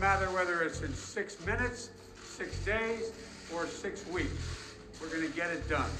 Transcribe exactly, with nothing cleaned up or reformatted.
doesn't matter whether it's in six minutes, six days, or six weeks. We're going to get it done.